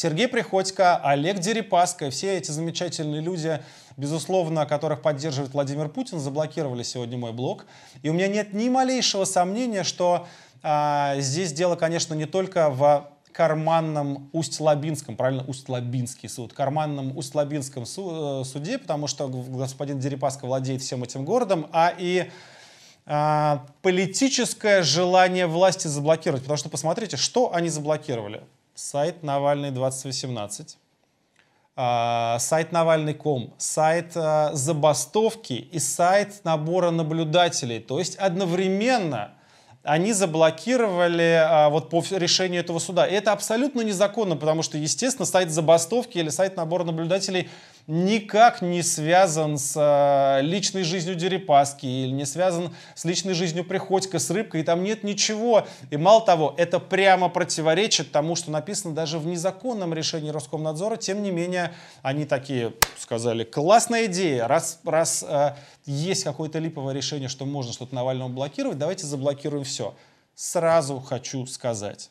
Сергей Приходько, Олег Дерипаска, все эти замечательные люди, безусловно, которых поддерживает Владимир Путин, заблокировали сегодня мой блог. И у меня нет ни малейшего сомнения, что здесь дело, конечно, не только в карманном Усть-Лабинском, правильно, Усть-Лабинский суд, карманном Усть-Лабинском суде, потому что господин Дерипаска владеет всем этим городом, а и политическое желание власти заблокировать. Потому что посмотрите, что они заблокировали. Сайт Навальный 2018, сайт Навальный.ком, сайт забастовки и сайт набора наблюдателей. То есть одновременно они заблокировали вот по решению этого суда. И это абсолютно незаконно, потому что, естественно, сайт забастовки или сайт набора наблюдателей никак не связан с личной жизнью Дерипаски или не связан с личной жизнью Приходько, с Рыбкой, и там нет ничего. И мало того, это прямо противоречит тому, что написано даже в незаконном решении Роскомнадзора. Тем не менее, они такие сказали: классная идея, раз есть какое-то липовое решение, что можно что-то Навального блокировать, давайте заблокируем все. Сразу хочу сказать,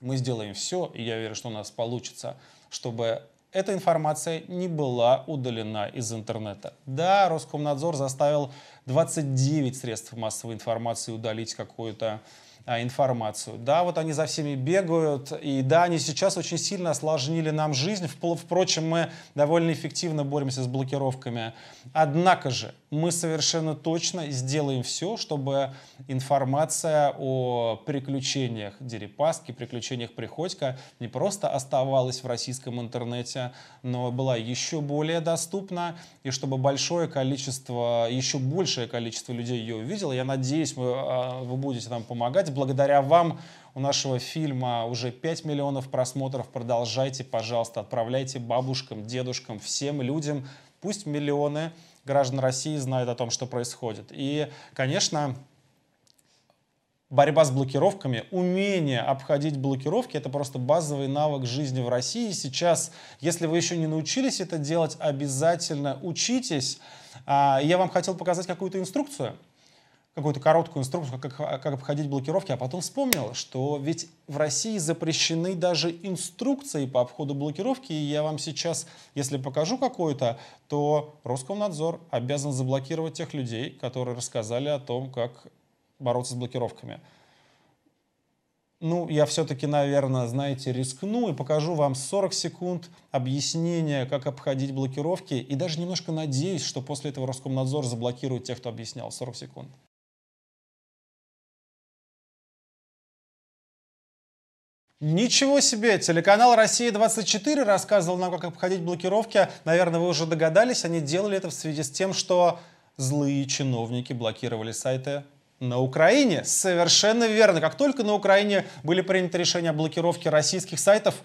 мы сделаем все, и я верю, что у нас получится, чтобы эта информация не была удалена из интернета. Да, Роскомнадзор заставил 29 средств массовой информации удалить какую-то информацию. Да, вот они за всеми бегают, и да, они сейчас очень сильно осложнили нам жизнь. Впрочем, мы довольно эффективно боремся с блокировками. Однако же мы совершенно точно сделаем все, чтобы информация о приключениях Дерипаски, приключениях Приходько не просто оставалась в российском интернете, но была еще более доступна, и чтобы еще большее количество людей ее увидело. Я надеюсь, вы будете нам помогать. Благодаря вам у нашего фильма уже 5 миллионов просмотров. Продолжайте, пожалуйста, отправляйте бабушкам, дедушкам, всем людям. Пусть миллионы граждан России знают о том, что происходит. И, конечно, борьба с блокировками, умение обходить блокировки — это просто базовый навык жизни в России. Сейчас, если вы еще не научились это делать, обязательно учитесь. Я вам хотел показать какую-то инструкцию, какую-то короткую инструкцию, как обходить блокировки, а потом вспомнил, что ведь в России запрещены даже инструкции по обходу блокировки, и я вам сейчас, если покажу какую-то, то Роскомнадзор обязан заблокировать тех людей, которые рассказали о том, как бороться с блокировками. Ну, я все-таки, наверное, знаете, рискну и покажу вам 40 секунд объяснения, как обходить блокировки, и даже немножко надеюсь, что после этого Роскомнадзор заблокирует тех, кто объяснял. 40 секунд. Ничего себе! Телеканал «Россия-24» рассказывал нам, как обходить блокировки. Наверное, вы уже догадались, они делали это в связи с тем, что злые чиновники блокировали сайты на Украине. Совершенно верно. Как только на Украине были приняты решения о блокировке российских сайтов,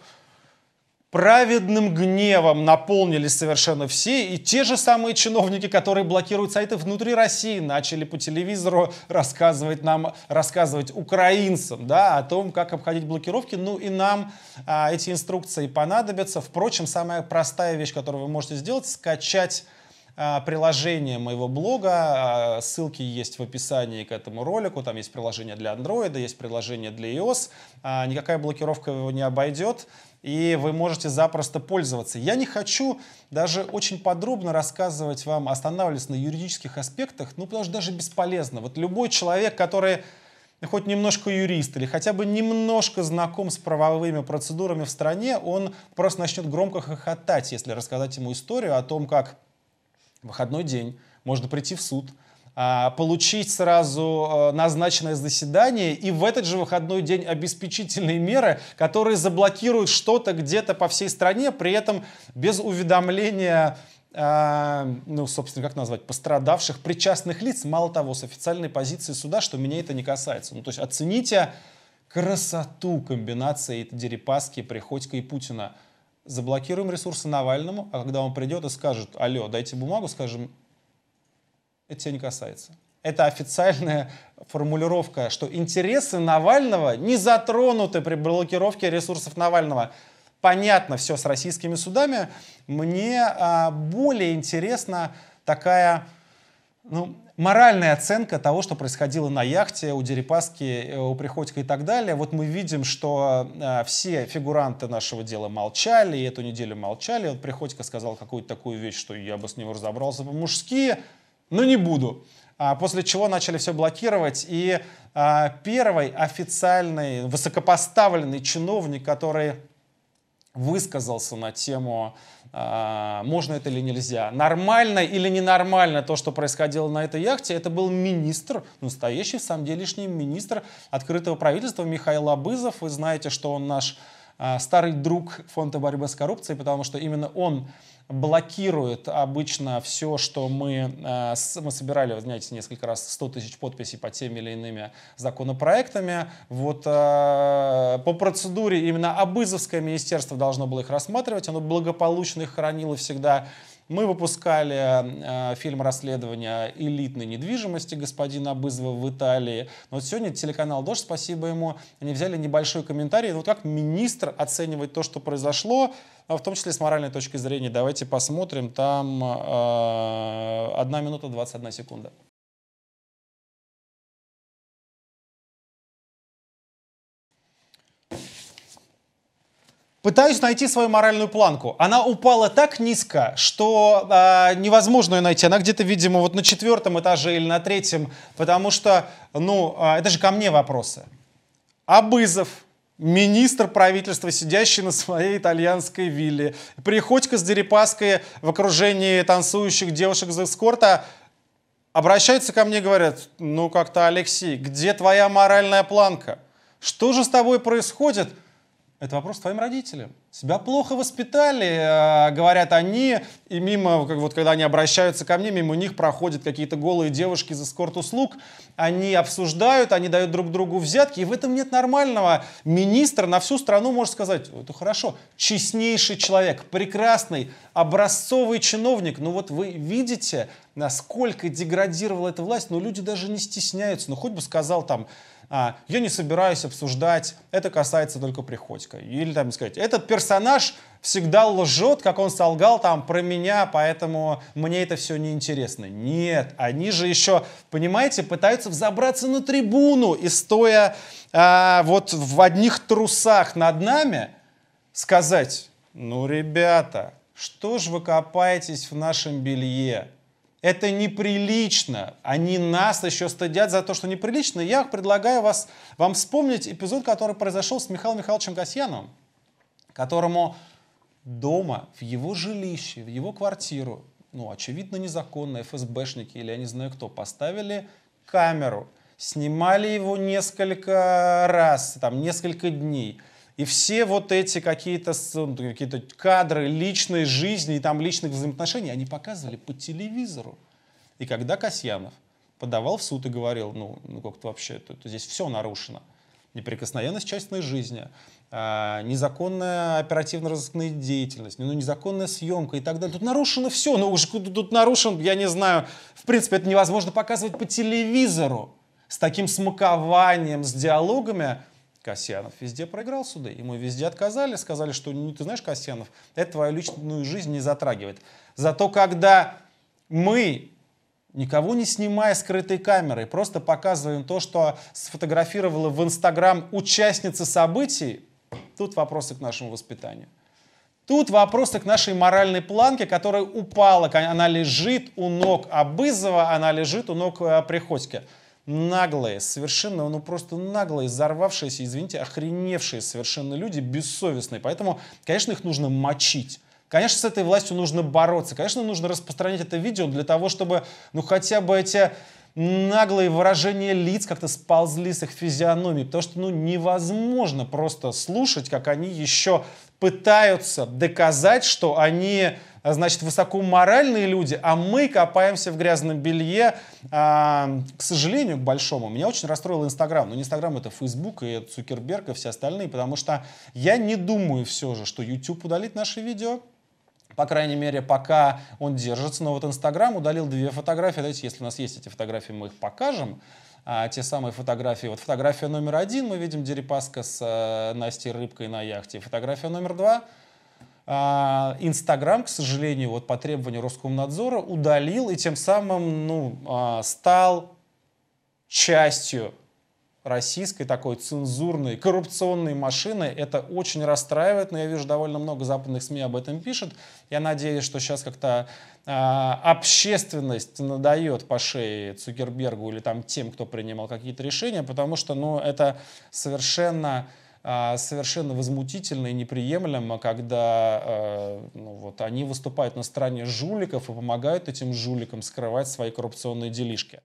праведным гневом наполнились совершенно все, и те же самые чиновники, которые блокируют сайты внутри России, начали по телевизору рассказывать украинцам, да, о том, как обходить блокировки. Ну и нам эти инструкции понадобятся. Впрочем, самая простая вещь, которую вы можете сделать, — скачать приложение моего блога. Ссылки есть в описании к этому ролику. Там есть приложение для Android, есть приложение для iOS. Никакая блокировка его не обойдет, и вы можете запросто пользоваться. Я не хочу даже очень подробно рассказывать вам, останавливаться на юридических аспектах, ну, потому что даже бесполезно. Вот любой человек, который хоть немножко юрист или хотя бы немножко знаком с правовыми процедурами в стране, он просто начнет громко хохотать, если рассказать ему историю о том, как в выходной день можно прийти в суд, получить сразу назначенное заседание и в этот же выходной день обеспечительные меры, которые заблокируют что-то где-то по всей стране, при этом без уведомления, ну, собственно, как назвать, пострадавших, причастных лиц. Мало того, с официальной позиции суда, что меня это не касается. Ну, то есть оцените красоту комбинации Дерипаски, Приходько и Путина. Заблокируем ресурсы Навальному, а когда он придет и скажет: алло, дайте бумагу, скажем: это тебя не касается. Это официальная формулировка, что интересы Навального не затронуты при блокировке ресурсов Навального. Понятно все с российскими судами. Мне более интересна такая ну, моральная оценка того, что происходило на яхте у Дерипаски, у Приходько и так далее. Вот мы видим, что все фигуранты нашего дела молчали, и эту неделю молчали. Вот Приходько сказал какую-то такую вещь, что я бы с ним разобрался по-мужски, но не буду. После чего начали все блокировать. И первый официальный, высокопоставленный чиновник, который высказался на тему, можно это или нельзя, нормально или ненормально то, что происходило на этой яхте, это был министр, настоящий, в самом деле, лишний министр открытого правительства Михаил Абызов. Вы знаете, что он наш старый друг Фонда борьбы с коррупцией, потому что именно он блокирует обычно все, что мы собирали, знаете, несколько раз 100 тысяч подписей по тем или иными законопроектами. Вот по процедуре именно Абызовское министерство должно было их рассматривать, оно благополучно их хранило всегда. Мы выпускали фильм расследования элитной недвижимости господина Абызова в Италии. Но вот сегодня телеканал «Дождь», спасибо ему, они взяли небольшой комментарий. Ну, как министр оценивает то, что произошло, в том числе с моральной точки зрения. Давайте посмотрим. Там 1 минута 21 секунда. Пытаюсь найти свою моральную планку. Она упала так низко, что невозможно ее найти. Она где-то, видимо, вот на 4-м этаже или на 3-м, потому что, ну, это же ко мне вопросы. Абызов, министр правительства, сидящий на своей итальянской вилле, Приходько с Дерипаской в окружении танцующих девушек из эскорта, обращаются ко мне и говорят: ну, как-то, Алексей, где твоя моральная планка? Что же с тобой происходит? Это вопрос твоим родителям. Себя плохо воспитали, говорят они, и мимо, как вот когда они обращаются ко мне, мимо них проходят какие-то голые девушки из эскорт-услуг, они обсуждают, они дают друг другу взятки, и в этом нет нормального. Министр на всю страну может сказать: это хорошо, честнейший человек, прекрасный, образцовый чиновник. Ну вот вы видите, насколько деградировала эта власть, но люди даже не стесняются, ну хоть бы сказал там: я не собираюсь обсуждать, это касается только Приходько. Или там сказать: этот персонаж всегда лжет, как он солгал там про меня, поэтому мне это все неинтересно. Нет, они же еще, понимаете, пытаются взобраться на трибуну и, стоя вот в одних трусах над нами, сказать: ну, ребята, что ж вы копаетесь в нашем белье? Это неприлично. Они нас еще стыдят за то, что неприлично. Я предлагаю вам вспомнить эпизод, который произошел с Михаилом Михайловичем Касьяновым, которому дома, в его жилище, в его квартиру, ну, очевидно, незаконно, ФСБшники или я не знаю кто, поставили камеру, снимали его несколько раз, там, несколько дней. И все вот эти какие-то кадры личной жизни и там личных взаимоотношений, они показывали по телевизору. И когда Касьянов подавал в суд и говорил: ну как-то вообще, здесь все нарушено. Неприкосновенность частной жизни, незаконная оперативно-розыскная деятельность, ну, незаконная съемка и так далее. Тут нарушено все, ну уж тут нарушен, я не знаю, в принципе, это невозможно показывать по телевизору с таким смакованием, с диалогами. Касьянов везде проиграл суды, ему везде отказали, сказали, что, ну, ты знаешь, Касьянов, это твою личную жизнь не затрагивает. Зато когда мы, никого не снимая скрытой камерой, просто показываем то, что сфотографировала в Инстаграм участница событий, тут вопросы к нашему воспитанию. Тут вопросы к нашей моральной планке, которая упала, она лежит у ног Абызова, она лежит у ног Приходько. Наглые, совершенно, ну просто наглые, взорвавшиеся, извините, охреневшие совершенно люди, бессовестные. Поэтому, конечно, их нужно мочить. Конечно, с этой властью нужно бороться. Конечно, нужно распространять это видео для того, чтобы, ну, хотя бы эти наглые выражения лиц как-то сползли с их физиономии. Потому что, ну, невозможно просто слушать, как они еще пытаются доказать, что они, значит, высокоморальные люди, а мы копаемся в грязном белье. К сожалению, к большому, меня очень расстроил Инстаграм. Но не Инстаграм, это Фейсбук, и Цукерберг, и все остальные. Потому что я не думаю все же, что YouTube удалит наши видео. По крайней мере, пока он держится. Но вот Инстаграм удалил 2 фотографии. Давайте, если у нас есть эти фотографии, мы их покажем. Те самые фотографии. Вот фотография номер 1. Мы видим Дерипаска с Настей Рыбкой на яхте. Фотография номер 2. Инстаграм, к сожалению, вот по требованию Роскомнадзора удалил и тем самым стал частью российской такой цензурной, коррупционной машины. Это очень расстраивает, но я вижу, довольно много западных СМИ об этом пишет. Я надеюсь, что сейчас как-то общественность надает по шее Цукербергу или там тем, кто принимал какие-то решения, потому что это совершенно возмутительно и неприемлемо, когда они выступают на стороне жуликов и помогают этим жуликам скрывать свои коррупционные делишки.